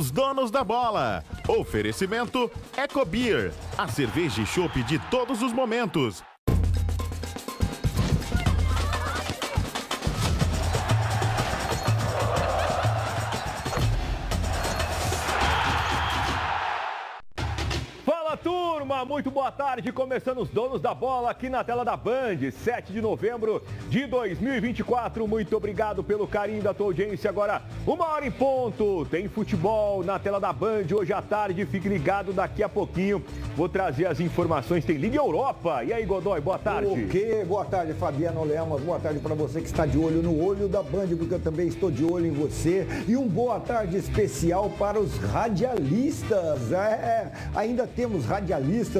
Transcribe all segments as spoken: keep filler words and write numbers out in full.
Os Donos da Bola. Oferecimento Eco Beer, a cerveja e chopp de todos os momentos. Muito boa tarde, começando Os Donos da Bola aqui na tela da Band, sete de novembro de dois mil e vinte e quatro. Muito obrigado pelo carinho da tua audiência. Agora, uma hora em ponto, tem futebol na tela da Band hoje à tarde. Fique ligado, daqui a pouquinho vou trazer as informações. Tem Liga Europa. E aí, Godoy, boa tarde. O quê? Boa tarde, Fabiano Lemos. Boa tarde para você que está de olho no olho da Band, porque eu também estou de olho em você. E um boa tarde especial para os radialistas. É, ainda temos radialistas.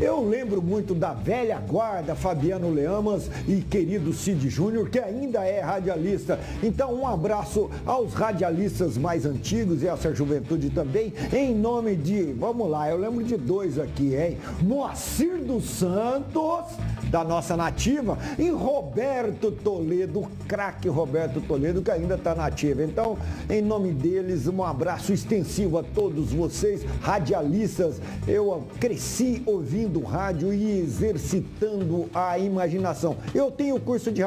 Eu lembro muito da velha guarda, Fabiano Leamas e querido Cid Júnior, que ainda é radialista. Então, um abraço aos radialistas mais antigos e a essa juventude também, em nome de, vamos lá, eu lembro de dois aqui, hein? Moacir dos Santos, da nossa nativa, e Roberto Toledo, o craque Roberto Toledo, que ainda está nativa. Então, em nome deles, um abraço extensivo a todos vocês, radialistas. Eu cresci ouvindo rádio e exercitando a imaginação. Eu tenho curso de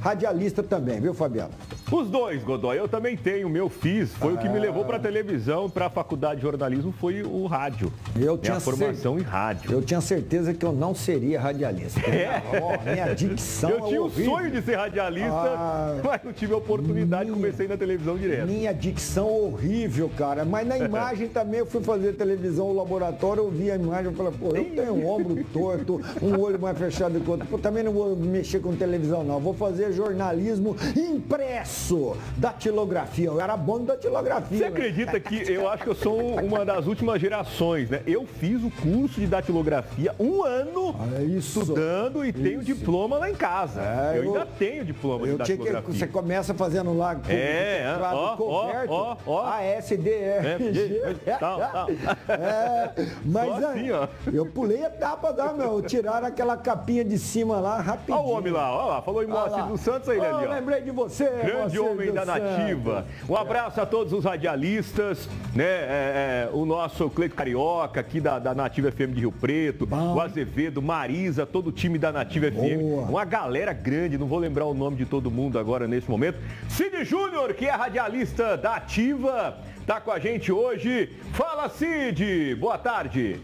radialista também, viu, Fabiano? Os dois, Godoy. Eu também tenho, meu fiz. Foi ah... o que me levou para a televisão, para a faculdade de jornalismo, foi o rádio. Eu tinha a formação cer... em rádio. Eu tinha certeza que eu não seria radialista. É. Oh, minha dicção. Eu tinha o sonho de ser radialista, ah... mas não tive a oportunidade, minha... comecei na televisão direto. Minha dicção horrível, cara. Mas na imagem também eu fui fazer televisão, o laboratório, eu vi a imagem e falei, pô, eu tenho um ombro torto, um olho mais fechado que o outro. Pô, também não vou mexer com televisão, não. Vou fazer jornalismo impresso, datilografia. Eu era bom em datilografia. Você né? acredita que eu acho que eu sou uma das últimas gerações, né? Eu fiz o curso de datilografia um ano ah, isso, estudando e isso. tenho diploma lá em casa. É, eu, eu ainda tenho diploma eu de datilografia. Que você começa fazendo lá com é, o ó, coberto, ó, ó, ó. A S D R G. É, tá, tá. É, mas assim, ó. Eu pulei a etapa lá, meu. Tiraram aquela capinha de cima lá, rapidinho. Olha o homem lá, olha lá. Falou em Moacir dos Santos aí, Léo. Oh, lembrei de você, grande Moacir homem da Santos. Nativa. Um abraço é. a todos os radialistas, né? É, é, o nosso Cleito Carioca, aqui da, da Nativa F M de Rio Preto, Bom. o Azevedo, Marisa, todo o time da Nativa Boa. F M. Uma galera grande, não vou lembrar o nome de todo mundo agora nesse momento. Cid Júnior, que é radialista da Ativa, tá com a gente hoje. Fala, Cid! Boa tarde!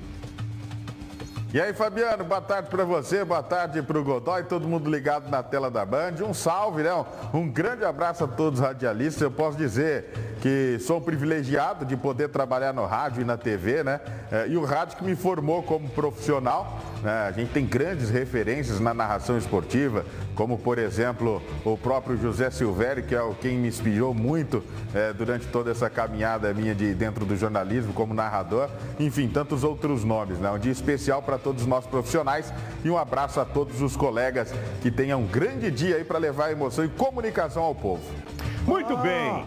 E aí, Fabiano, boa tarde para você, boa tarde para o Godoy, todo mundo ligado na tela da Band. Um salve, né? Um grande abraço a todos os radialistas. Eu posso dizer que sou privilegiado de poder trabalhar no rádio e na T V, né? E o rádio que me formou como profissional. A gente tem grandes referências na narração esportiva, como, por exemplo, o próprio José Silvério, que é quem me inspirou muito é, durante toda essa caminhada minha de dentro do jornalismo como narrador. Enfim, tantos outros nomes, né? Um dia especial para todos nós profissionais e um abraço a todos os colegas que tenham um grande dia aí para levar emoção e comunicação ao povo. Muito ah, bem.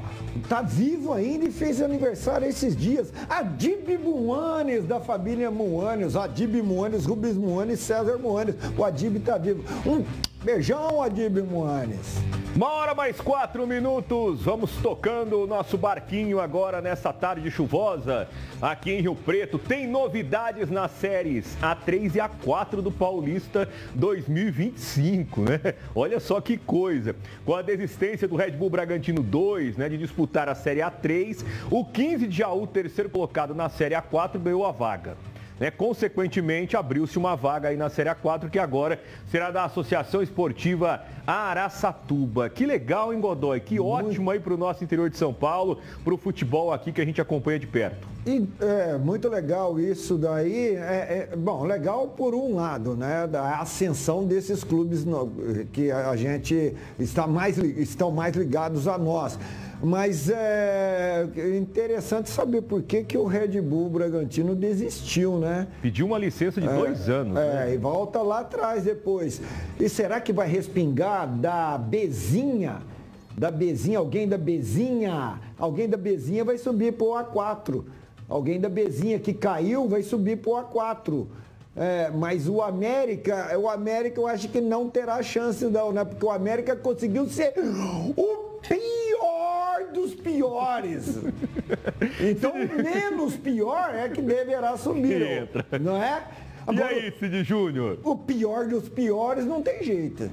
Tá vivo ainda e fez aniversário esses dias. Adib Muanes, da família Muanes. Adib Muanes, Rubens Muanes, César Muanes. O Adib tá vivo. Um beijão, Adib Muanes. Uma hora mais quatro minutos, vamos tocando o nosso barquinho agora nessa tarde chuvosa aqui em Rio Preto. Tem novidades nas séries A três e A quatro do Paulista dois mil e vinte e cinco, né? Olha só que coisa. Com a desistência do Red Bull Bragantino dois, né, de disputar a série A três, o quinze de Jaú, terceiro colocado na série A quatro, ganhou a vaga. Né, consequentemente, abriu-se uma vaga aí na Série A quatro, que agora será da Associação Esportiva Araçatuba. Que legal, hein, Godoy? Que muito ótimo aí para o nosso interior de São Paulo, para o futebol aqui que a gente acompanha de perto. E, é, muito legal isso daí. É, é, bom, legal por um lado, né? Da ascensão desses clubes no, que a gente está mais, estão mais ligados a nós. Mas é interessante saber por que, que o Red Bull Bragantino desistiu, né? Pediu uma licença de é, dois anos. É, né? E volta lá atrás depois. E será que vai respingar da Bezinha? Da Bezinha, alguém da Bezinha? Alguém da Bezinha vai subir para o A quatro. Alguém da Bezinha que caiu vai subir para o A quatro. É, mas o América, o América eu acho que não terá chance não, né? Porque o América conseguiu ser o pior dos piores piores. Então, menos pior é que deverá sumir, Entra. não é? Agora, e aí, Cid Júnior? O pior dos piores não tem jeito.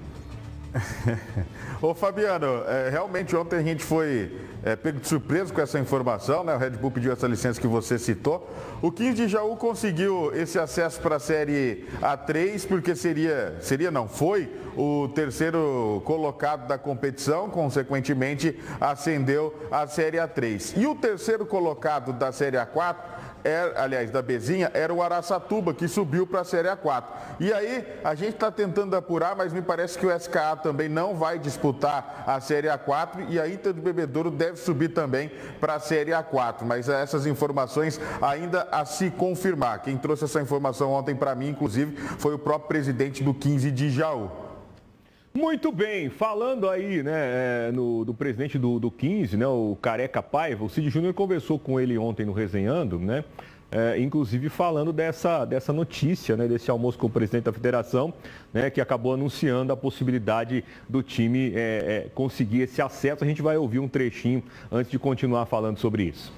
Ô, Fabiano, é, realmente ontem a gente foi é, pego de surpresa com essa informação, né? O Red Bull pediu essa licença que você citou. O quinze de Jaú conseguiu esse acesso para a Série A três, porque seria, seria não, foi o terceiro colocado da competição, consequentemente ascendeu à Série A três. E o terceiro colocado da Série A quatro, era, aliás, da Bezinha, era o Araçatuba, que subiu para a Série A quatro. E aí, a gente está tentando apurar, mas me parece que o S K A também não vai disputar a Série A quatro e a Inter do Bebedouro deve subir também para a Série A quatro. Mas essas informações ainda a se confirmar. Quem trouxe essa informação ontem para mim, inclusive, foi o próprio presidente do quinze de Jaú. Muito bem, falando aí, né, no, do presidente do, do quinze, né, o Careca Paiva, o Cid Júnior conversou com ele ontem no Resenhando, né, é, inclusive falando dessa, dessa notícia, né, desse almoço com o presidente da federação, né, que acabou anunciando a possibilidade do time é, é, conseguir esse acesso. A gente vai ouvir um trechinho antes de continuar falando sobre isso.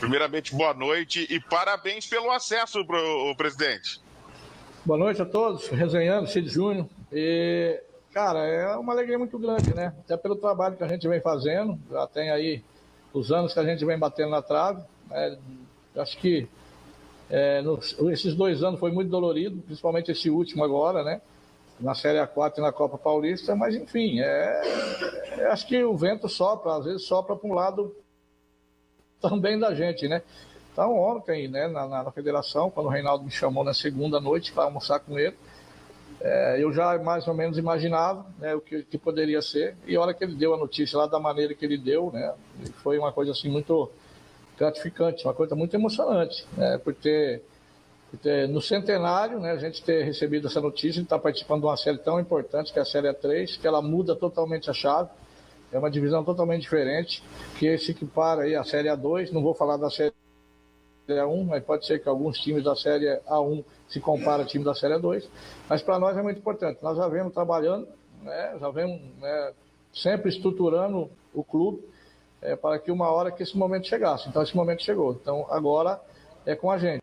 Primeiramente, boa noite e parabéns pelo acesso, pro, presidente. Boa noite a todos, Resenhando, Cid Júnior. E, cara, é uma alegria muito grande, né? Até pelo trabalho que a gente vem fazendo, já tem aí os anos que a gente vem batendo na trave. É, acho que é, nos, esses dois anos foi muito dolorido, principalmente esse último agora, né? Na Série A quatro e na Copa Paulista, mas enfim, é, é, acho que o vento sopra, às vezes sopra para um lado também da gente, né? Então, ontem, né, na, na, na federação, quando o Reinaldo me chamou na segunda noite para almoçar com ele, É, eu já mais ou menos imaginava, né, o que, que poderia ser, e a hora que ele deu a notícia lá da maneira que ele deu, né, foi uma coisa assim muito gratificante, uma coisa muito emocionante, né, por ter, por ter no centenário, né, a gente ter recebido essa notícia, estar tá participando de uma série tão importante que é a Série A três, que ela muda totalmente a chave, é uma divisão totalmente diferente, que se equipara aí a Série A dois, não vou falar da Série A um, mas pode ser que alguns times da Série A um se compara ao time da Série A dois, mas para nós é muito importante. Nós já vemos trabalhando, né? já vemos né? sempre estruturando o clube é, para que uma hora que esse momento chegasse. Então, esse momento chegou. Então, agora é com a gente.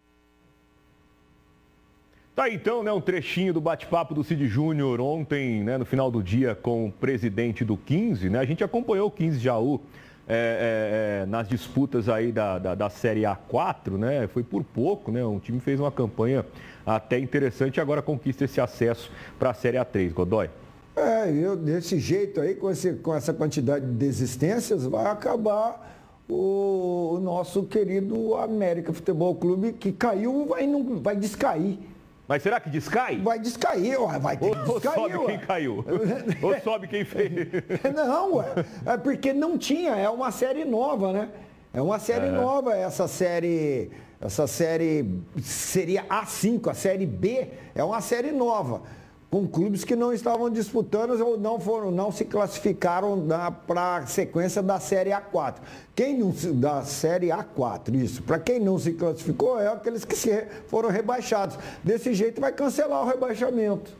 Tá, então, né, um trechinho do bate-papo do Cid Júnior ontem, né, no final do dia, com o presidente do quinze, né? A gente acompanhou o quinze Jaú É, é, é, nas disputas aí da, da, da Série A quatro, né? Foi por pouco, né? O time fez uma campanha até interessante e agora conquista esse acesso para a Série A três, Godoy. É, eu, desse jeito aí, com, esse, com essa quantidade de desistências, vai acabar o, o nosso querido América Futebol Clube, que caiu, vai, não, vai descair. Mas será que descai? Vai descair, ué, vai ter ou, que descair, ou sobe ué. quem caiu, ou sobe quem fez. Não, ué, é porque não tinha, é uma série nova, né? É uma série é. nova, essa série, essa série seria A cinco, a Série B, é uma série nova, com clubes que não estavam disputando ou não, foram, não se classificaram para a sequência da Série A quatro. Quem não, da Série A quatro, isso. Para quem não se classificou, é aqueles que se, foram rebaixados. Desse jeito vai cancelar o rebaixamento.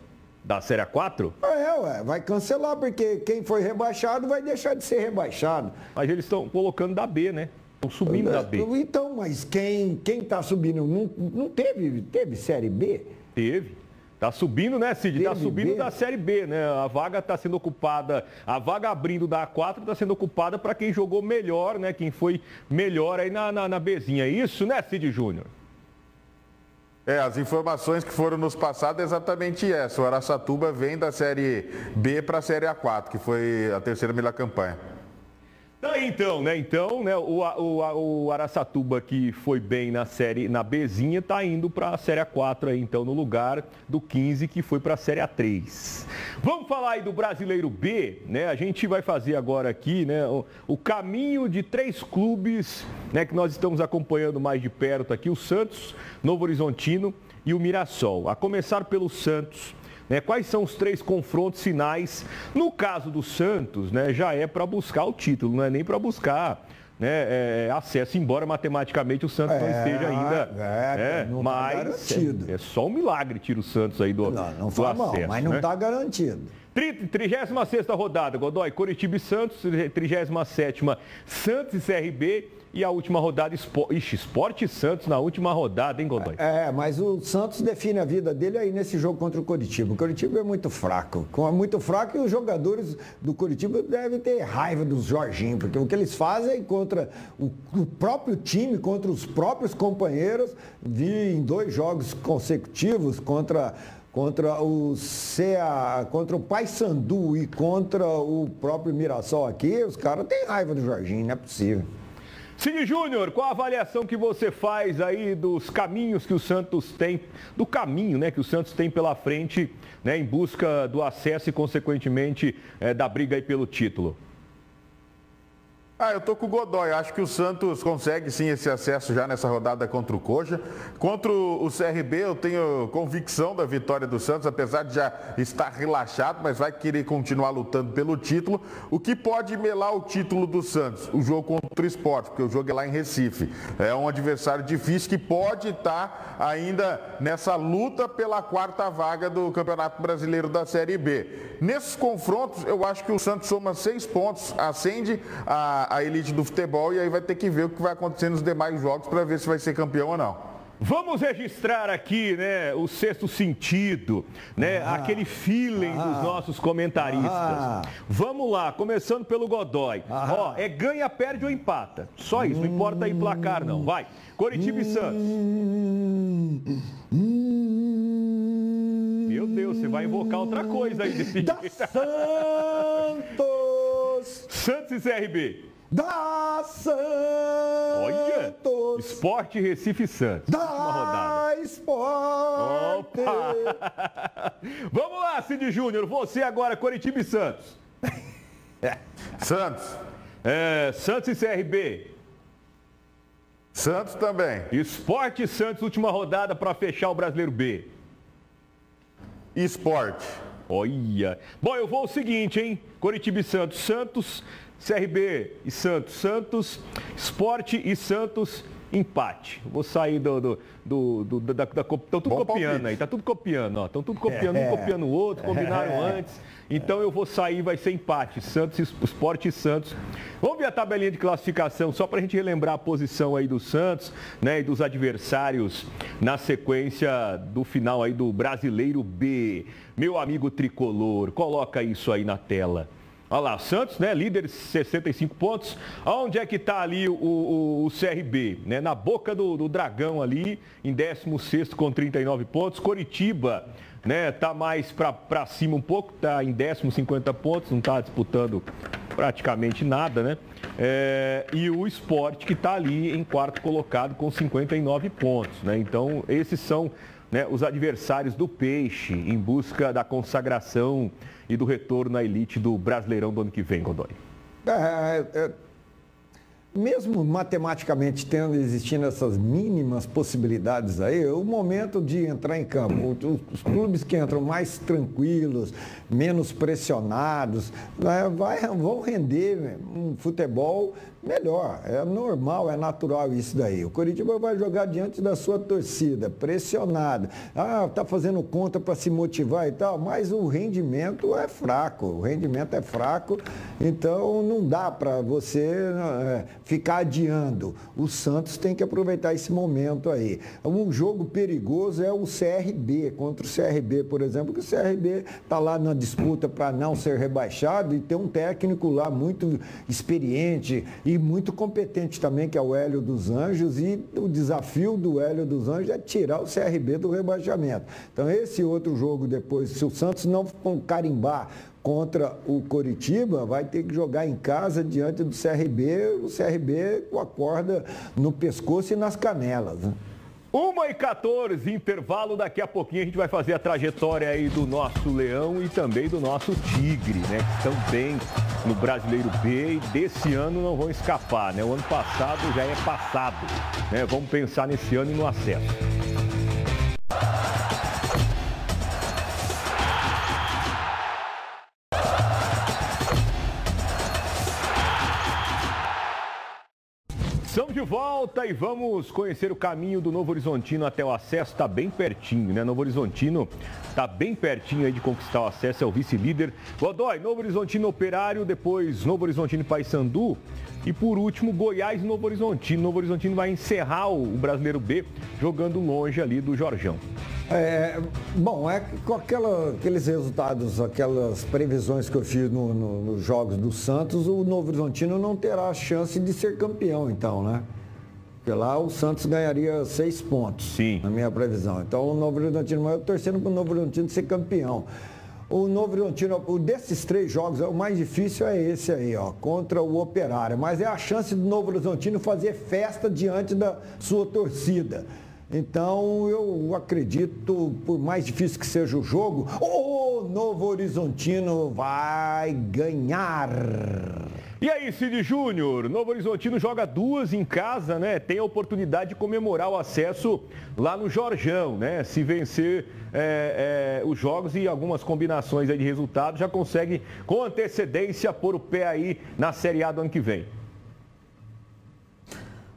Da Série A quatro? É, ué, vai cancelar, porque quem foi rebaixado vai deixar de ser rebaixado. Mas eles estão colocando da B, né? Estão subindo da B. Então, mas quem está subindo, não, não teve, teve Série B? Teve. Tá subindo, né, Cid? Tá subindo da Série B, né? A vaga tá sendo ocupada, a vaga abrindo da A quatro tá sendo ocupada para quem jogou melhor, né? Quem foi melhor aí na, na, na Bezinha. Isso, né, Cid Júnior? É, as informações que foram nos passadas é exatamente essa. O Araçatuba vem da Série B para a Série A quatro, que foi a terceira melhor campanha. Então, né? Então, né? O, o, o Araçatuba, que foi bem na série, na Bezinha, está indo para a Série A quatro, aí, então, no lugar do quinze, que foi para a Série A três. Vamos falar aí do Brasileiro B, né? A gente vai fazer agora aqui, né, o, o caminho de três clubes, né, que nós estamos acompanhando mais de perto aqui, o Santos, Novo Horizontino e o Mirassol. A começar pelo Santos. Né, quais são os três confrontos finais? No caso do Santos, né, já é para buscar o título, não é nem para buscar, né, é, acesso, embora matematicamente o Santos é, não esteja ainda. É, é, não mas tá garantido. É, é só um milagre tira o Santos aí do, não, não do acesso. Não, mas não está né? garantido. trigésima sexta rodada, Godoy, Coritiba e Santos, trigésima sétima, Santos e C R B, e a última rodada, Ixi, Sport e Santos na última rodada, hein, Godoy? É, mas o Santos define a vida dele aí nesse jogo contra o Coritiba. O Coritiba é muito fraco, é muito fraco, e os jogadores do Coritiba devem ter raiva dos Jorginho, porque o que eles fazem contra o, o próprio time, contra os próprios companheiros, de, em dois jogos consecutivos contra... Contra o C A, contra o Paysandu e contra o próprio Mirassol aqui, os caras têm raiva do Jorginho, não é possível. Cid Júnior, qual a avaliação que você faz aí dos caminhos que o Santos tem, do caminho, né, que o Santos tem pela frente, né, em busca do acesso e, consequentemente, é, da briga aí pelo título? Ah, eu tô com o Godoy, acho que o Santos consegue sim esse acesso já nessa rodada contra o Coxa. Contra o C R B eu tenho convicção da vitória do Santos, apesar de já estar relaxado, mas vai querer continuar lutando pelo título. O que pode melar o título do Santos? O jogo contra o Sport, porque o jogo é lá em Recife. É um adversário difícil que pode estar ainda nessa luta pela quarta vaga do Campeonato Brasileiro da Série B. Nesses confrontos eu acho que o Santos soma seis pontos, ascende a a elite do futebol, e aí vai ter que ver o que vai acontecer nos demais jogos para ver se vai ser campeão ou não. Vamos registrar aqui, né, o sexto sentido, né, ah, aquele feeling ah, dos nossos comentaristas. Ah, Vamos lá, começando pelo Godoy. Ah, Ó, é ganha, perde ou empata. Só isso, não importa aí placar não, vai. Coritiba e Santos. Meu Deus, você vai invocar outra coisa aí desse da jeito. Santos! Santos e C R B. Da Santos! Olha! Sport Recife Santos. Da Uma rodada. Sport! Opa. Vamos lá, Cid Júnior. Você agora, Coritiba e Santos. É. Santos. É, Santos e C R B. Santos também. Sport e Santos, última rodada para fechar o Brasileiro B. Sport. Olha! Bom, eu vou o seguinte, hein? Coritiba e Santos, Santos... C R B e Santos, Santos, Sport e Santos, empate. Vou sair do... do, do, do da, da, da, estão tudo Bom copiando palpite. aí, tá tudo copiando, ó. Estão tudo copiando, é. um copiando o outro, combinaram é. antes. Então eu vou sair, vai ser empate, Santos, Sport e Santos. Vamos ver a tabelinha de classificação, só para a gente relembrar a posição aí do Santos, né, e dos adversários na sequência do final aí do Brasileiro B. Meu amigo tricolor, coloca isso aí na tela. Olha lá, Santos, né, líder, sessenta e cinco pontos. Onde é que está ali o, o, o C R B? Né? Na boca do, do dragão ali, em décimo sexto com trinta e nove pontos. Coritiba, né, tá mais para cima um pouco, tá em décimo, cinquenta pontos, não está disputando praticamente nada, né? É, e o Sport, que está ali em quarto colocado com cinquenta e nove pontos, né? Então, esses são, né, os adversários do Peixe em busca da consagração e do retorno à elite do Brasileirão do ano que vem, Godoy. É, é, mesmo matematicamente tendo existindo essas mínimas possibilidades aí, o momento de entrar em campo, os clubes que entram mais tranquilos, menos pressionados, né, vai, vão render um futebol melhor. É normal, é natural isso daí. O Coritiba vai jogar diante da sua torcida, pressionado. Ah, tá fazendo conta para se motivar e tal, mas o rendimento é fraco, o rendimento é fraco, então não dá para você... É, ficar adiando. O Santos tem que aproveitar esse momento aí. Um jogo perigoso é o C R B, contra o C R B, por exemplo, que o C R B está lá na disputa para não ser rebaixado e tem um técnico lá muito experiente e muito competente também, que é o Hélio dos Anjos, e o desafio do Hélio dos Anjos é tirar o C R B do rebaixamento. Então, esse outro jogo depois, se o Santos não carimbar contra o Coritiba, vai ter que jogar em casa diante do C R B, o C R B com a corda no pescoço e nas canelas. uma e quatorze, intervalo, daqui a pouquinho a gente vai fazer a trajetória aí do nosso Leão e também do nosso Tigre, né? Que estão bem no Brasileiro B e desse ano não vão escapar, né? O ano passado já é passado, né? Vamos pensar nesse ano e no acesso. Estamos de volta e vamos conhecer o caminho do Novo Horizontino até o acesso. Está bem pertinho, né? Novo Horizontino está bem pertinho aí de conquistar o acesso, é o vice-líder. Godoy, Novo Horizontino, Operário, depois Novo Horizontino e Paysandu. E por último, Goiás e Novo Horizontino. Novo Horizontino vai encerrar o Brasileiro B jogando longe ali do Jorjão. É, bom, é com aquela, aqueles resultados, aquelas previsões que eu fiz no, no, nos jogos do Santos, o Novo Horizontino não terá a chance de ser campeão, então, né? Porque lá o Santos ganharia seis pontos, sim, na minha previsão. Então, o Novo Horizontino, mas eu torcendo para o Novo Horizontino ser campeão. O Novo Horizontino, o desses três jogos, o mais difícil é esse aí, ó, contra o Operário. Mas é a chance do Novo Horizontino fazer festa diante da sua torcida. Então, eu acredito, por mais difícil que seja o jogo, o Novo Horizontino vai ganhar. E aí, Cid Júnior, Novo Horizontino joga duas em casa, né? Tem a oportunidade de comemorar o acesso lá no Jorjão, né? Se vencer é, é, os jogos e algumas combinações aí de resultados, já consegue com antecedência pôr o pé aí na Série A do ano que vem.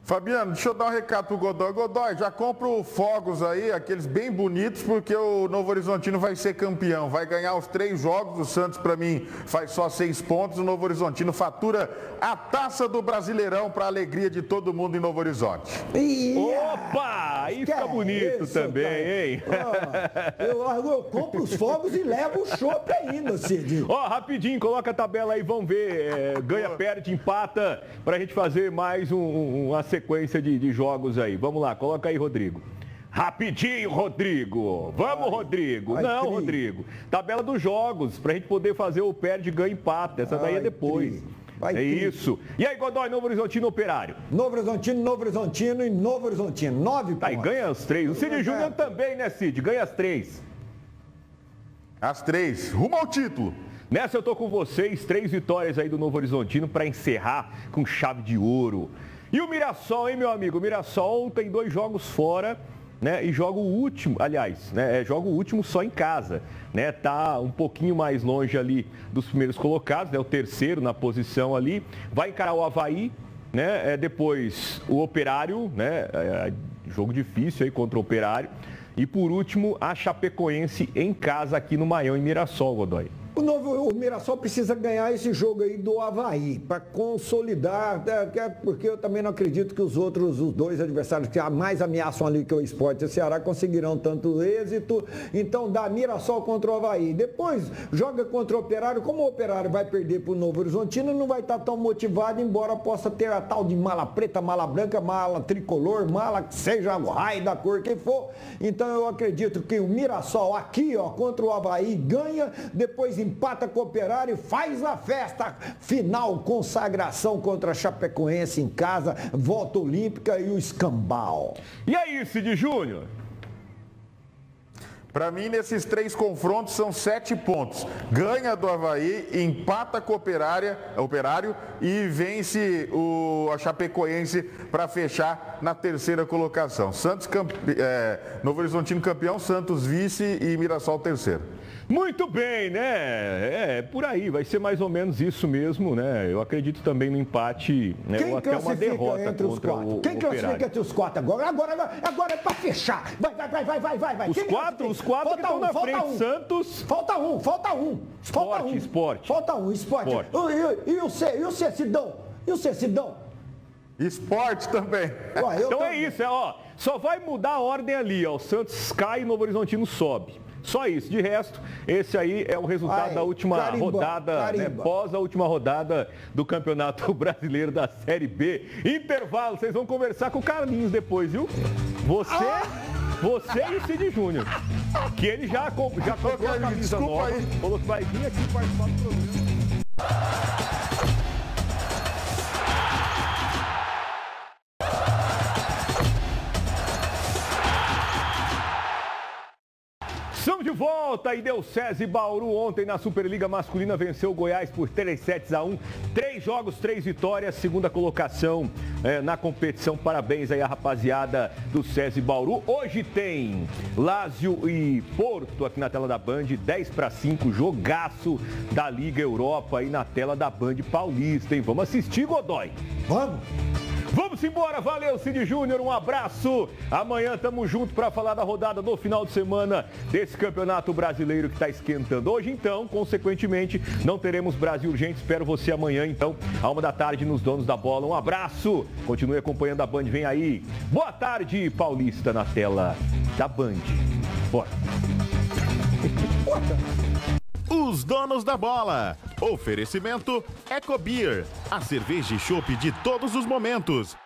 Fabiano, deixa eu dar um recado pro Godoy. Godoy, já compra fogos aí, aqueles bem bonitos, porque o Novo Horizontino vai ser campeão. Vai ganhar os três jogos, o Santos, para mim, faz só seis pontos. O Novo Horizontino fatura a taça do Brasileirão para a alegria de todo mundo em Novo Horizonte. Yeah. Opa! Aí fica bonito isso, também, cara, hein? Oh, eu, eu compro os fogos e levo o chopp ainda, Cid. Ó, oh, rapidinho, coloca a tabela aí, vamos ver. É, ganha, perde, empata, para a gente fazer mais um, um, uma sequência. Sequência de, de jogos aí. Vamos lá, coloca aí, Rodrigo. Rapidinho, Rodrigo. Vamos, ai, Rodrigo. Ai, não, tri. Rodrigo. Tabela dos jogos, pra gente poder fazer o perde, ganha, empata. Essa daí ai, é depois. Tri. Vai é ter. Isso. E aí, Godoy, Novo Horizontino, Operário? Novo Horizontino, Novo Horizontino e Novo Horizontino. Nove pontos. Aí ganha as três. O Cid Júnior também, né, Cid? Ganha as três. As três. Rumo ao título. Nessa eu tô com vocês. Três vitórias aí do Novo Horizontino pra encerrar com chave de ouro. E o Mirassol, hein, meu amigo? O Mirassol tem dois jogos fora, né? E joga o último, aliás, né? Joga o último só em casa, né? Tá um pouquinho mais longe ali dos primeiros colocados, né? O terceiro na posição ali. Vai encarar o Avaí, né? É, depois o Operário, né? É, é, jogo difícil aí contra o Operário. E por último, a Chapecoense em casa aqui no Maião, em Mirassol, Godoy. O, novo, o Mirassol precisa ganhar esse jogo aí do Avaí, para consolidar, né? Porque eu também não acredito que os outros, os dois adversários que mais ameaçam ali que o Sport e o Ceará conseguirão tanto êxito. Então dá Mirassol contra o Avaí. Depois joga contra o Operário. Como o Operário vai perder para o Novo Horizontino, não vai estar tão motivado, embora possa ter a tal de mala preta, mala branca, mala tricolor, mala que seja o raio da cor que for. Então eu acredito que o Mirassol aqui, ó, contra o Avaí ganha, depois em empata com o Operário, faz a festa. Final, consagração contra a Chapecoense em casa, volta olímpica e o escambau. E aí, Cid Júnior? Para mim, nesses três confrontos são sete pontos. Ganha do Avaí, empata com o Operário, Operário e vence o, a Chapecoense para fechar na terceira colocação. Santos, campe, é, Novo Horizontino campeão, Santos vice e Mirassol terceiro. Muito bem, né? É, por aí, vai ser mais ou menos isso mesmo, né? Eu acredito também no empate, né? Quem ou até uma derrota entre os contra quatro? O Quem o classifica Operário? Entre os quatro agora? Agora, agora, agora é para fechar. Vai, vai, vai, vai, vai, vai. Os Quem quatro, os quatro falta que estão um, na frente. Um. Santos. Falta um, falta um. Falta esporte, um. Esporte. Falta um, esporte. esporte. E, e, e o C, e o Cecidão? E o Cecidão? Esporte também. Ué, então também. É isso, é, ó. Só vai mudar a ordem ali, ó. O Santos cai e o Novo Horizontino sobe. Só isso, de resto, esse aí é o resultado Ai, da última carimba, rodada, carimba. Né, pós a última rodada do Campeonato Brasileiro da Série B. Intervalo, vocês vão conversar com o Carlinhos depois, viu? Você, você e o Cid Júnior, que ele já, já colocou a camisa nova, falou que vai vir aqui participar do programa. Estamos de volta e deu César e Bauru ontem na Superliga Masculina, venceu o Goiás por três sets a um, três jogos, três vitórias, segunda colocação é, na competição. Parabéns aí a rapaziada do César e Bauru. Hoje tem Lázio e Porto aqui na tela da Band, dez para cinco, jogaço da Liga Europa aí na tela da Band Paulista, hein? Vamos assistir, Godoy? Vamos! Vamos embora, valeu Cid Júnior, um abraço. Amanhã tamo junto para falar da rodada do final de semana desse Campeonato Brasileiro que está esquentando. Hoje então, consequentemente, não teremos Brasil Urgente. Espero você amanhã então, à uma da tarde nos Donos da Bola. Um abraço, continue acompanhando a Band, vem aí. Boa tarde, Paulista, na tela da Band. Bora. Os Donos da Bola. Oferecimento Eco Beer, a cerveja e chopp de todos os momentos.